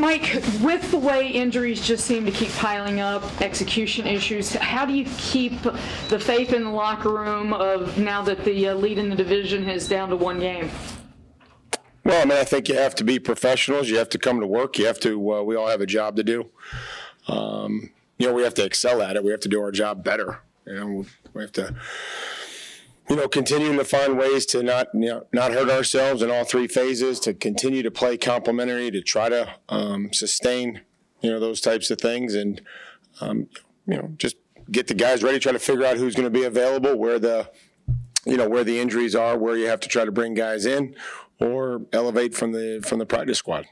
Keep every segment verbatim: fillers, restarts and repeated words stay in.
Mike, with the way injuries just seem to keep piling up, execution issues, how do you keep the faith in the locker room of now that the lead in the division is down to one game? Well, I mean, I think you have to be professionals. You have to come to work. You have to uh, – we all have a job to do. Um, you know, we have to excel at it. We have to do our job better. You know, we have to – you know, continuing to find ways to not, you know, not hurt ourselves in all three phases, to continue to play complimentary, to try to um, sustain, you know, those types of things, and um, you know, just get the guys ready, try to figure out who's going to be available, where the, you know, where the injuries are, where you have to try to bring guys in, or elevate from the from the practice squad.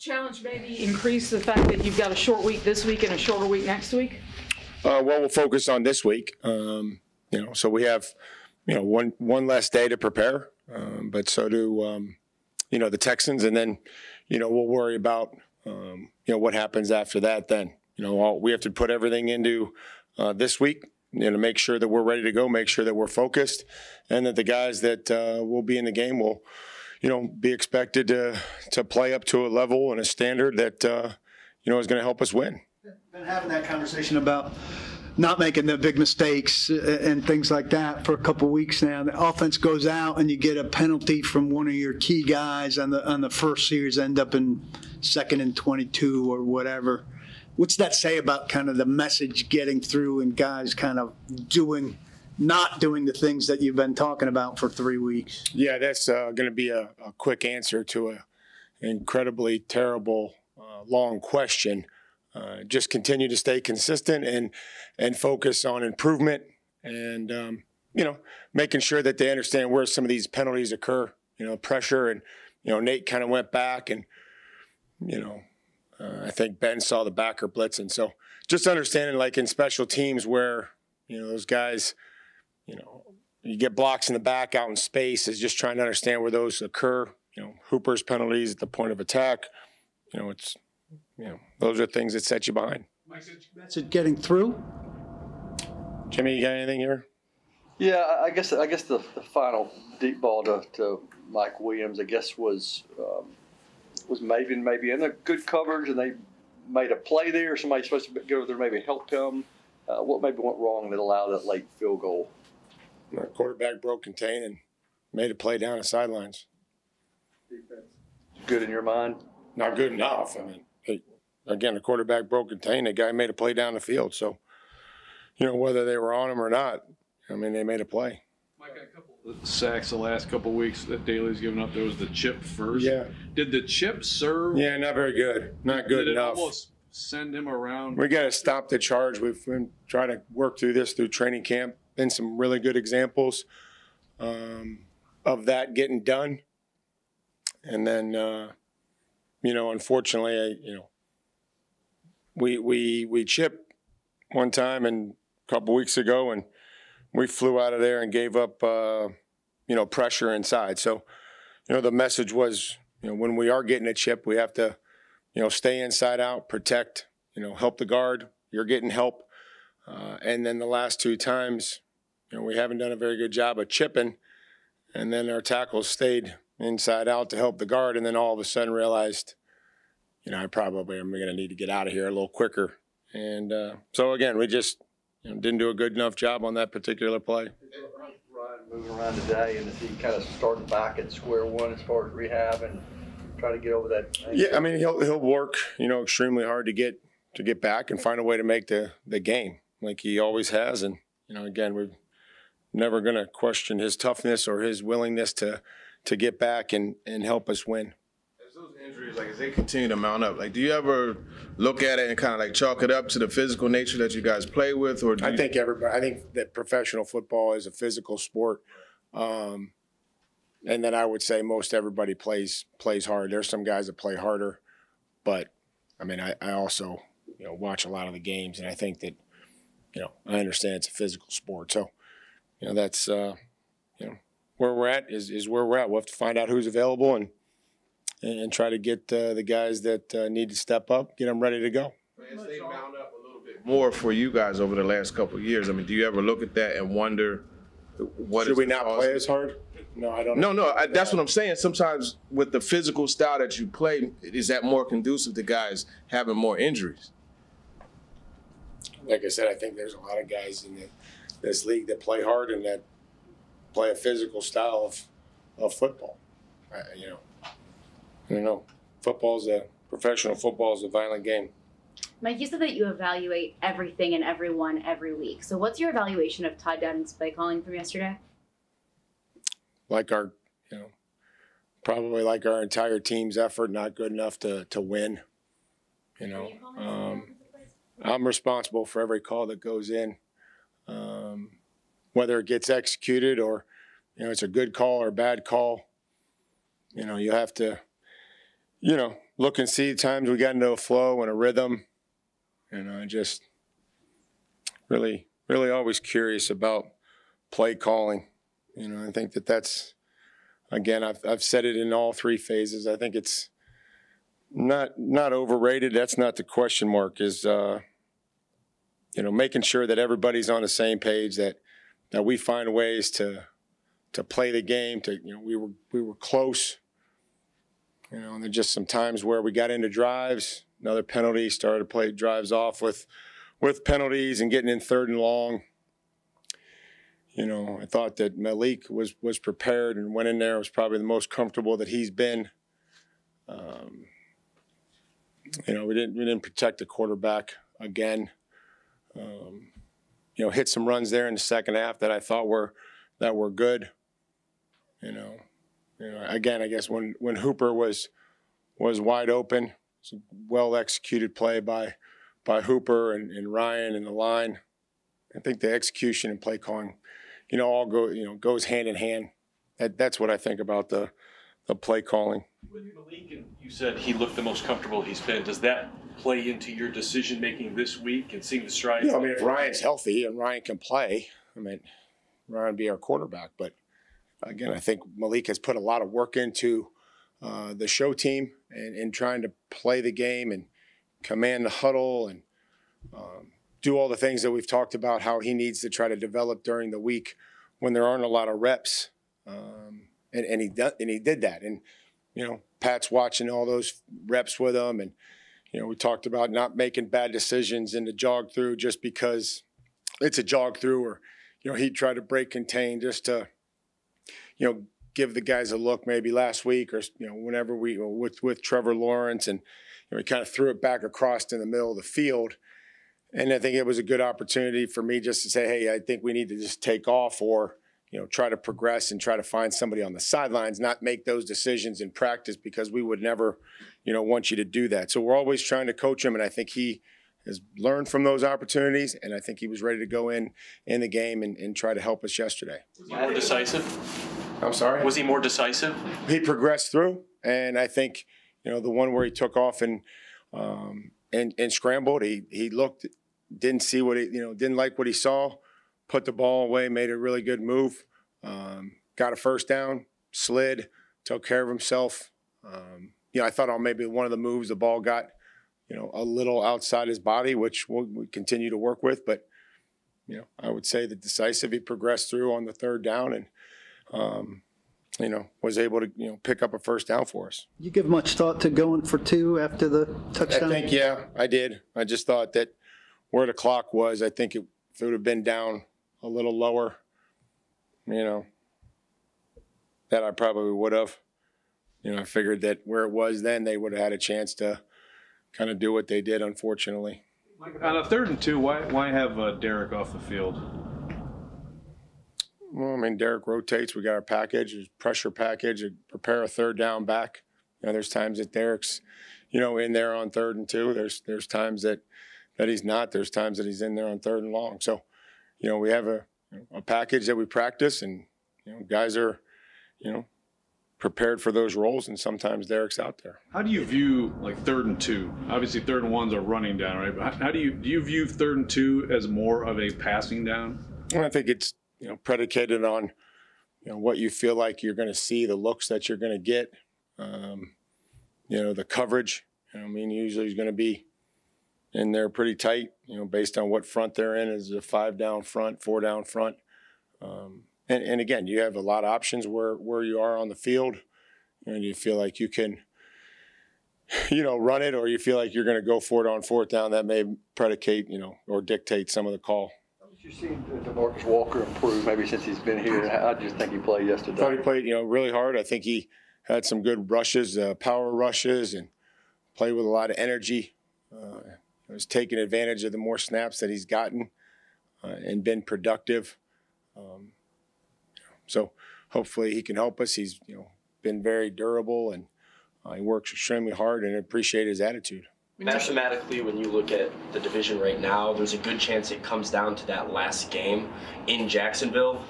Challenge maybe increase the fact that you've got a short week this week and a shorter week next week. Uh, well, we'll focus on this week. Um, you know, so we have. You know, one one less day to prepare, um, but so do um, you know, the Texans, and then you know we'll worry about um, you know, what happens after that. Then you know all, we have to put everything into uh, this week, you know, to make sure that we're ready to go, make sure that we're focused, and that the guys that uh, will be in the game will, you know, be expected to to play up to a level and a standard that uh, you know is going to help us win. Been having that conversation about not making the big mistakes and things like that for a couple of weeks now. The offense goes out and you get a penalty from one of your key guys on the on the first series, end up in second and twenty-two or whatever. What's that say about kind of the message getting through and guys kind of doing, not doing the things that you've been talking about for three weeks? Yeah, that's uh, going to be a, a quick answer to an incredibly terrible, uh, long question. Uh, just continue to stay consistent and and focus on improvement, and um, you know, making sure that they understand where some of these penalties occur. You know, pressure, and you know, Nate kind of went back, and you know, uh, I think Ben saw the backer blitzing. So just understanding, like in special teams, where you know those guys, you know, you get blocks in the back out in space, is just trying to understand where those occur. You know, Hooper's penalties at the point of attack. You know, it's. You know, those are things that set you behind. That's it, getting through. Jimmy, you got anything here? Yeah, I guess I guess the, the final deep ball to, to Mike Williams, I guess, was um, was maybe maybe in a good coverage, and they made a play there. Somebody's supposed to go over there, maybe help him. Uh, what maybe went wrong that allowed that late field goal? Our quarterback broke contain and made a play down the sidelines. Defense. Good in your mind? Not good enough. I mean. Again, the quarterback broke contain. The guy made a play down the field. So, you know, whether they were on him or not, I mean, they made a play. Mike, got a couple of sacks the last couple of weeks that Daly's given up. There was the chip first. Yeah. Did the chip serve? Yeah, not very good. Not good Did enough. Did it almost send him around? We got to stop the charge. We've been trying to work through this through training camp. Been some really good examples um, of that getting done. And then, uh, you know, unfortunately, I, you know, We we we chipped one time and a couple weeks ago, and we flew out of there and gave up uh, you know pressure inside. So you know the message was, you know when we are getting a chip, we have to you know stay inside out, protect, you know help the guard. You're getting help, uh, and then the last two times, you know we haven't done a very good job of chipping, and then our tackles stayed inside out to help the guard, and then all of a sudden realized. You know, I probably am going to need to get out of here a little quicker. And uh, so, again, we just you know, didn't do a good enough job on that particular play. Ryan moving around today, and is he kind of starting back at square one as far as rehab and try to get over that? Yeah, I mean, he'll he'll work, you know, extremely hard to get to get back and find a way to make the, the game like he always has. And, you know, again, we're never going to question his toughness or his willingness to, to get back and, and help us win. Injuries, like as they continue to mount up, like do you ever look at it and kind of like chalk it up to the physical nature that you guys play with, or do I you think everybody? I think that professional football is a physical sport, um, and then I would say most everybody plays plays hard. There's some guys that play harder, but I mean, I, I also you know watch a lot of the games, and I think that you know I understand it's a physical sport, so you know that's uh, you know where we're at is is where we're at. We'll have to find out who's available and. and try to get uh, the guys that uh, need to step up, get them ready to go. As they bound up a little bit more for you guys over the last couple of years, I mean, do you ever look at that and wonder what is the cause? Should we not play as hard? No, I don't. No, no, I, that's what I'm saying. Sometimes with the physical style that you play, is that more conducive to guys having more injuries? Like I said, I think there's a lot of guys in the, this league that play hard and that play a physical style of, of football. I, you know, I don't know. Football's a professional football is a violent game. Mike, you said that you evaluate everything and everyone every week. So what's your evaluation of Todd Downing's play calling from yesterday? Like our, you know, probably like our entire team's effort, not good enough to, to win. You know, um, I'm responsible for every call that goes in, um, whether it gets executed or, you know, it's a good call or a bad call. You know, you have to, you know, look and see times we got into a flow and a rhythm. And I just really, really always curious about play calling. You know, I think that that's, again, I've, I've said it in all three phases. I think it's not not overrated. That's not the question mark is, uh, you know, making sure that everybody's on the same page, that that we find ways to to play the game. To, you know, we were, we were close. You know, and there's just some times where we got into drives, another penalty, started to play drives off with, with penalties and getting in third and long. You know, I thought that Malik was was prepared and went in there. It was probably the most comfortable that he's been. Um, you know, we didn't we didn't protect the quarterback again. Um, you know, hit some runs there in the second half that I thought were that were good. You know. You know, again, I guess when, when Hooper was was wide open, it's a well executed play by by Hooper and, and Ryan in the line. I think the execution and play calling, you know, all go you know goes hand in hand. That, that's what I think about the the play calling. With Malik, and you said he looked the most comfortable he's been. Does that play into your decision making this week and seeing the stride? Yeah, I mean, if Ryan's healthy and Ryan can play, I mean, Ryan would be our quarterback, but. Again, I think Malik has put a lot of work into uh, the show team and, and trying to play the game and command the huddle and um, do all the things that we've talked about, how he needs to try to develop during the week when there aren't a lot of reps. Um, and, and, he do, and he did that. And, you know, Pat's watching all those reps with him. And, you know, we talked about not making bad decisions in the jog through just because it's a jog through or, you know, he'd try to break contain just to – you know, give the guys a look maybe last week or, you know, whenever we with, with Trevor Lawrence and you know, we kind of threw it back across in the middle of the field. And I think it was a good opportunity for me just to say, hey, I think we need to just take off or, you know, try to progress and try to find somebody on the sidelines, not make those decisions in practice because we would never, you know, want you to do that. So we're always trying to coach him. And I think he has learned from those opportunities, and I think he was ready to go in in the game and, and try to help us yesterday. Was he more decisive? I'm sorry? Was he more decisive? He progressed through, and I think, you know, the one where he took off and um, and, and scrambled, he he looked, didn't see what he, you know, didn't like what he saw, put the ball away, made a really good move, um, got a first down, slid, took care of himself. Um, you know, I thought on maybe one of the moves the ball got, you know, a little outside his body, which we'll, we continue to work with. But, you know, I would say that decisive, he progressed through on the third down and, um, you know, was able to, you know, pick up a first down for us. You give much thought to going for two after the touchdown? I think, yeah, I did. I just thought that where the clock was, I think it, if it would have been down a little lower, you know, that I probably would have. You know, I figured that where it was then, they would have had a chance to kind of do what they did, unfortunately. On a third and two, why why have uh, Derek off the field? Well, I mean, Derek rotates. We got our package, pressure package, prepare a third down back. You know, there's times that Derek's, you know, in there on third and two. There's there's times that, that he's not. There's times that he's in there on third and long. So, you know, we have a, a package that we practice, and, you know, guys are, you know, prepared for those roles, and sometimes Derek's out there. How do you view, like, third and two? Obviously, third and one's a running down, right? But how do you do you view third and two as more of a passing down? Well, I think it's, you know, predicated on, you know, what you feel like you're going to see, the looks that you're going to get, um, you know, the coverage. You know, I mean, usually he's going to be in there pretty tight, you know, based on what front they're in. Is it a five-down front, four-down front? Um, and, and again, you have a lot of options where, where you are on the field, and you feel like you can, you know, run it, or you feel like you're going to go for it on fourth down. That may predicate, you know, or dictate some of the call. You've seen DeMarcus Walker improve maybe since he's been here. How do you think he played yesterday? I thought he played, you know, really hard. I think he had some good rushes, uh, power rushes, and played with a lot of energy. Uh, was taking advantage of the more snaps that he's gotten uh, and been productive. Um, so hopefully he can help us. He's, you know, been very durable, and uh, he works extremely hard, and I appreciate his attitude. Mathematically, when you look at the division right now, there's a good chance it comes down to that last game in Jacksonville.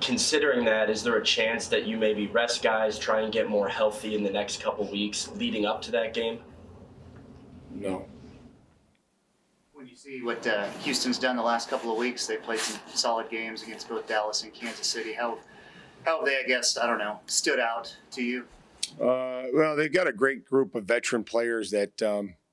Considering that, is there a chance that you maybe rest guys, try and get more healthy in the next couple weeks leading up to that game? No. When you see what uh, Houston's done the last couple of weeks, they played some solid games against both Dallas and Kansas City. How, how have they, I guess, I don't know, stood out to you? Uh, well, they've got a great group of veteran players that um, –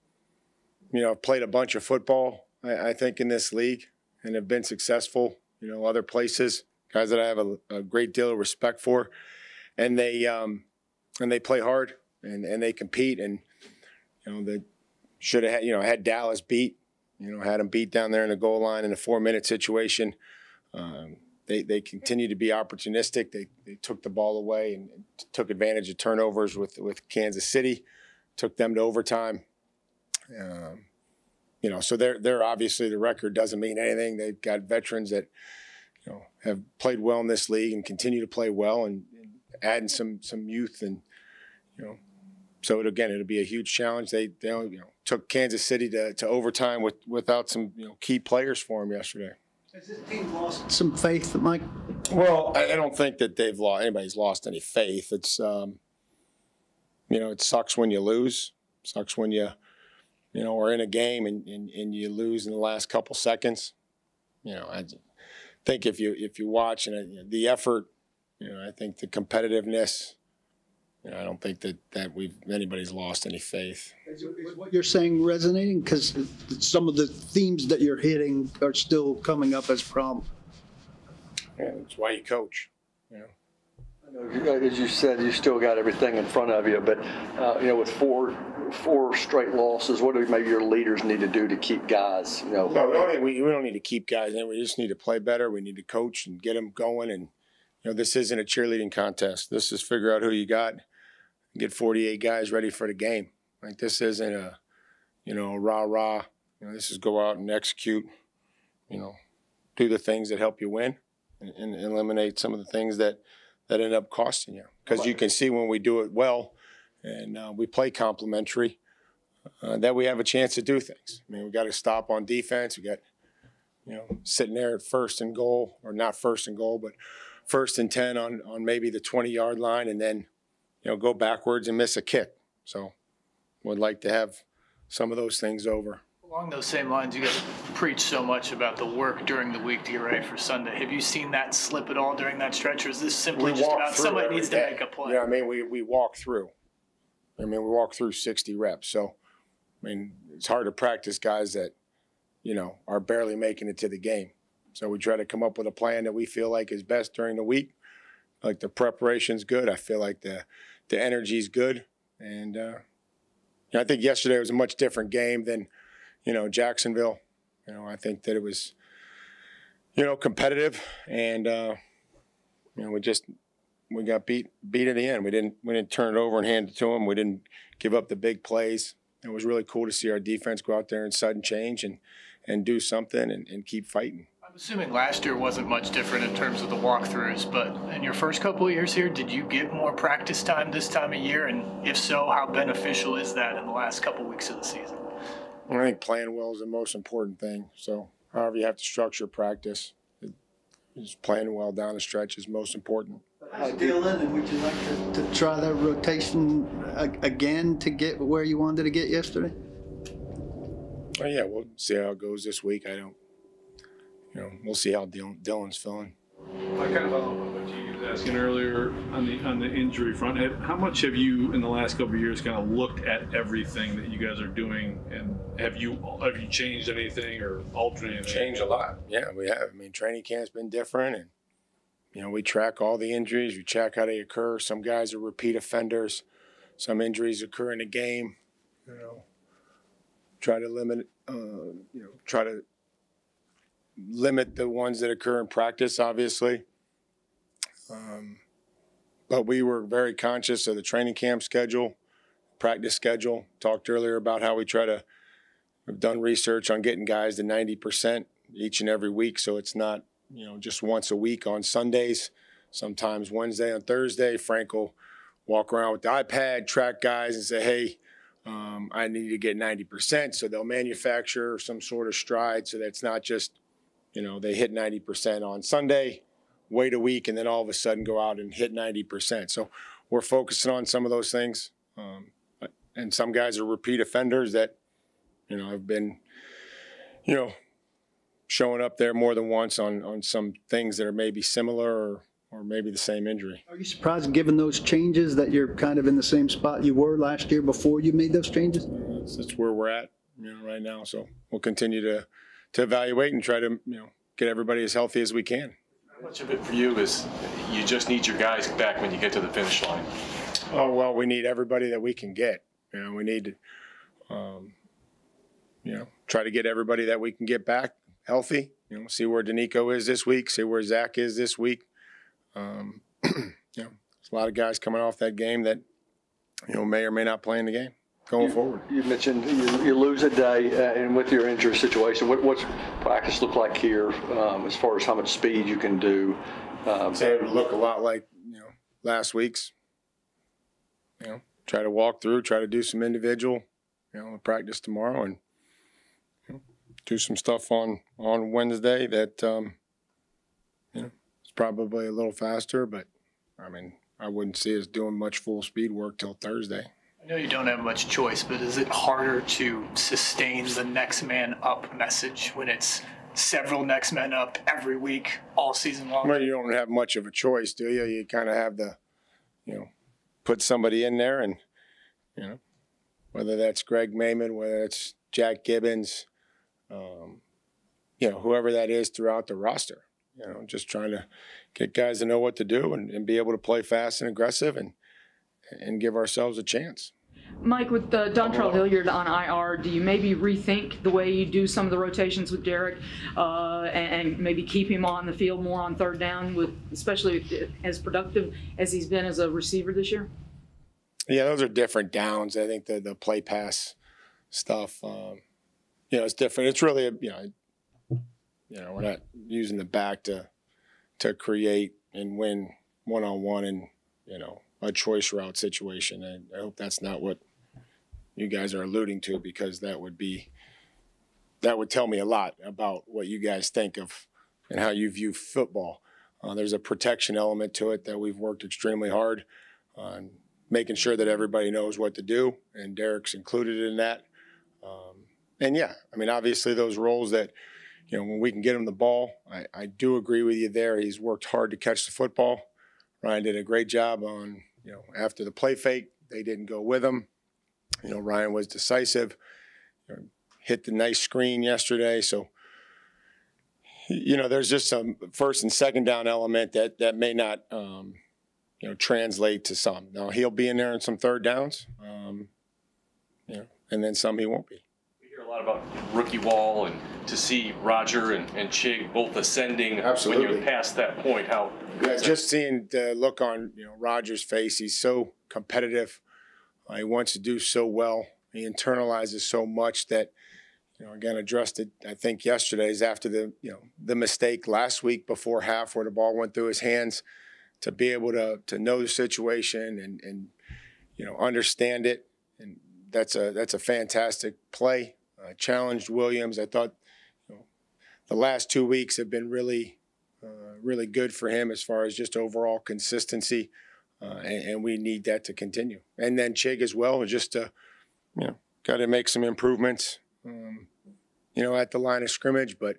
you know, I've played a bunch of football, I, I think, in this league, and have been successful, you know, other places, guys that I have a, a great deal of respect for. And they um, and they play hard, and, and they compete. And, you know, they should have had, you know, had Dallas beat, you know, had them beat down there in the goal line in a four-minute situation. Um, they, they continue to be opportunistic. They, they took the ball away and took advantage of turnovers with, with Kansas City, took them to overtime. Um, you know, so they're, they're obviously, the record doesn't mean anything. They've got veterans that, you know, have played well in this league and continue to play well, and, and adding some, some youth, and, you know, so it, again, it'll be a huge challenge. They, they you know, took Kansas City to, to overtime with, without some, you know, key players for them yesterday. Has this team lost some faith, Mike? Well, I, I don't think that they've lost, anybody's lost any faith. It's, um, you know, it sucks when you lose, it sucks when you, you know, or in a game and, and, and you lose in the last couple seconds. You know, I think if you if you watch and you know, the effort, you know, I think the competitiveness, you know, I don't think that, that we've anybody's lost any faith. Is, is what you're saying resonating? Because some of the themes that you're hitting are still coming up as problems. Yeah, that's why you coach, you know. As you said, you still got everything in front of you, but uh, you know, with four four straight losses, what do maybe your leaders need to do to keep guys? You know, no, we, don't, we, we don't need to keep guys in. We just need to play better. We need to coach and get them going. And you know, this isn't a cheerleading contest. This is figure out who you got, get forty-eight guys ready for the game. Like this isn't a you know rah rah. You know, this is go out and execute. You know, do the things that help you win, and, and eliminate some of the things that. that end up costing you, because you can see when we do it well and uh, we play complementary uh, that we have a chance to do things. I mean, we got to stop on defense. We got, you know, sitting there at first and goal, or not first and goal, but first and ten on, on maybe the twenty-yard line, and then, you know, go backwards and miss a kick. So would like to have some of those things over. Along those same lines, you guys preach so much about the work during the week to get ready for Sunday. Have you seen that slip at all during that stretch, or is this simply just about somebody needs to make a play? Yeah, I mean, we, we walk through. I mean, we walk through sixty reps. So, I mean, it's hard to practice guys that, you know, are barely making it to the game. So we try to come up with a plan that we feel like is best during the week. Like the preparation's good. I feel like the, the energy's good. And uh, you know, I think yesterday was a much different game than – you know, Jacksonville. You know, I think that it was, you know, competitive, and uh, you know, we just we got beat beat at the end. We didn't we didn't turn it over and hand it to them. We didn't give up the big plays. It was really cool to see our defense go out there and sudden change and and do something and, and keep fighting. I'm assuming last year wasn't much different in terms of the walkthroughs, but in your first couple of years here, did you get more practice time this time of year? And if so, how beneficial is that in the last couple of weeks of the season? I think playing well is the most important thing. So however you have to structure practice, just playing well down the stretch is most important. Dylan, and would you like to, to try that rotation again to get where you wanted to get yesterday? Oh, yeah, we'll see how it goes this week. I don't, you know, we'll see how Dylan's feeling. I kind of follow up on what you were asking earlier on the on the injury front. How much have you in the last couple of years kind of looked at everything that you guys are doing, and have you have you changed anything or altered anything? Changed a lot. Yeah, we have. I mean, training camp's been different, and you know, we track all the injuries. We track how they occur. Some guys are repeat offenders. Some injuries occur in a game. You know, try to limit, uh, you know, try to limit the ones that occur in practice, obviously. Um, but we were very conscious of the training camp schedule, practice schedule. Talked earlier about how we try to, we've done research on getting guys to ninety percent each and every week. So it's not, you know, just once a week on Sundays, sometimes Wednesday and Thursday. Frank will walk around with the iPad, track guys and say, hey, um, I need to get ninety percent. So they'll manufacture some sort of stride so that's not just, you know, they hit ninety percent on Sunday, wait a week, and then all of a sudden go out and hit ninety percent. So we're focusing on some of those things. Um, and some guys are repeat offenders that, you know, I've been, you know, showing up there more than once on, on some things that are maybe similar or, or maybe the same injury. Are you surprised, given those changes, that you're kind of in the same spot you were last year before you made those changes? That's, that's where we're at, you know, right now. So we'll continue to, to evaluate and try to, you know, get everybody as healthy as we can. How much of it for you is you just need your guys back when you get to the finish line? Oh, well, we need everybody that we can get. You know, we need to, um, you know, try to get everybody that we can get back healthy. You know, see where Danico is this week, see where Zach is this week. Um, you know, there's a lot of guys coming off that game that, you know, may or may not play in the game going you, forward. You mentioned you, you lose a day, uh, and with your injury situation, what, what's practice look like here um, as far as how much speed you can do? Um, so it would look a lot like, you know, last week's. You know, try to walk through, try to do some individual, you know, practice tomorrow, and you know, do some stuff on, on Wednesday that, um, you know, it's probably a little faster, but I mean, I wouldn't see us doing much full speed work till Thursday. I know you don't have much choice, but is it harder to sustain the next man up message when it's several next men up every week, all season long? Well, you don't have much of a choice, do you? You kind of have the, you know, put somebody in there and, you know, whether that's Greg Maymon, whether it's Jack Gibbons, um, you know, whoever that is throughout the roster, you know, just trying to get guys to know what to do and, and be able to play fast and aggressive and and give ourselves a chance. Mike, with the Dontrell Hilliard on I R, do you maybe rethink the way you do some of the rotations with Derek uh, and, and maybe keep him on the field more on third down, with especially as productive as he's been as a receiver this year? Yeah, those are different downs. I think the, the play pass stuff, um, you know, it's different. It's really, a, you know, you know, we're not using the back to to create and win one-on-one and, you know, a choice route situation. And I hope that's not what you guys are alluding to, because that would be, that would tell me a lot about what you guys think of and how you view football. Uh, there's a protection element to it that we've worked extremely hard on, making sure that everybody knows what to do, and Derek's included in that. Um, and yeah, I mean, obviously those roles that, you know, when we can get him the ball, I, I do agree with you there. He's worked hard to catch the football. Ryan did a great job on, you know, after the play fake, they didn't go with him. You know, Ryan was decisive, you know, hit the nice screen yesterday. So, you know, there's just some first and second down element that, that may not, um, you know, translate to some. Now, he'll be in there in some third downs, um, you know, and then some he won't be. We hear a lot about rookie wall, and to see Roger and, and Chig both ascending. Absolutely. When you're past that point, how – Yeah, just seeing the look on, you know, Roger's face. He's so competitive. Uh, he wants to do so well. He internalizes so much that, you know, again, addressed it, I think, yesterday is after the, you know, the mistake last week before half where the ball went through his hands, to be able to to know the situation and, and you know, understand it. And that's a, that's a fantastic play. Uh, challenged Williams. I thought, you know, the last two weeks have been really – Uh, really good for him as far as just overall consistency, uh, and, and we need that to continue. And then Chig as well, just to, you know, got to make some improvements, um, you know, at the line of scrimmage, but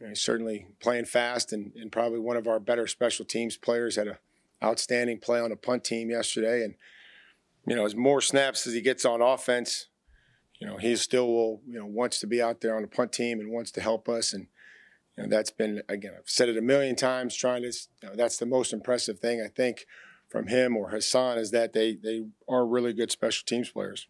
you know, certainly playing fast, and, and probably one of our better special teams players had an outstanding play on a punt team yesterday. And, you know, as more snaps as he gets on offense, you know, he still will, you know, wants to be out there on the punt team and wants to help us. And, You know, that's been, again, I've said it a million times, trying to, you know, that's the most impressive thing, I think, from him or Hassan, is that they, they are really good special teams players.